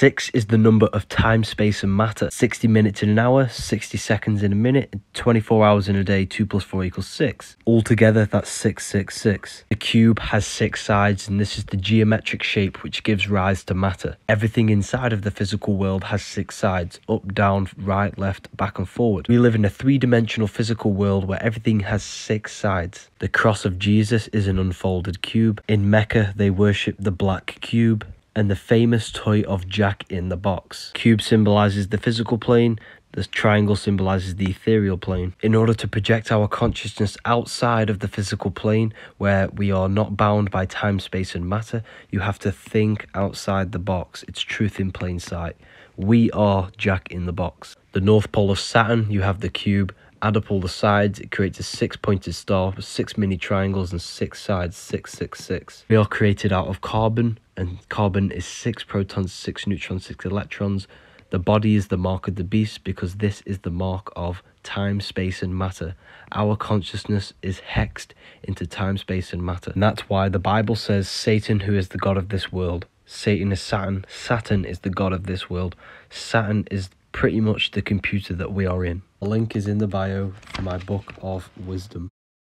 6 is the number of time, space and matter. 60 minutes in an hour, 60 seconds in a minute, and 24 hours in a day. 2 plus 4 equals 6. Altogether, that's 666. The cube has 6 sides, and this is the geometric shape which gives rise to matter. Everything inside of the physical world has 6 sides: up, down, right, left, back and forward. We live in a 3-dimensional physical world where everything has 6 sides. The cross of Jesus is an unfolded cube. In Mecca, they worship the black cube, and the famous toy of Jack in the Box. Cube symbolizes the physical plane, the triangle symbolizes the ethereal plane. In order to project our consciousness outside of the physical plane, where we are not bound by time, space and matter, you have to think outside the box. It's truth in plain sight. We are Jack in the Box. The North Pole of Saturn, you have the cube. Add up all the sides, it creates a 6-pointed star with 6 mini triangles and 6 sides, 666. We are created out of carbon, and carbon is 6 protons, 6 neutrons, 6 electrons. The body is the mark of the beast, because this is the mark of time, space and matter. Our consciousness is hexed into time, space and matter. And that's why the Bible says Satan, who is the god of this world. Satan is Saturn. Saturn is the god of this world. Saturn is pretty much the computer that we are in. A link is in the bio for my book of wisdom.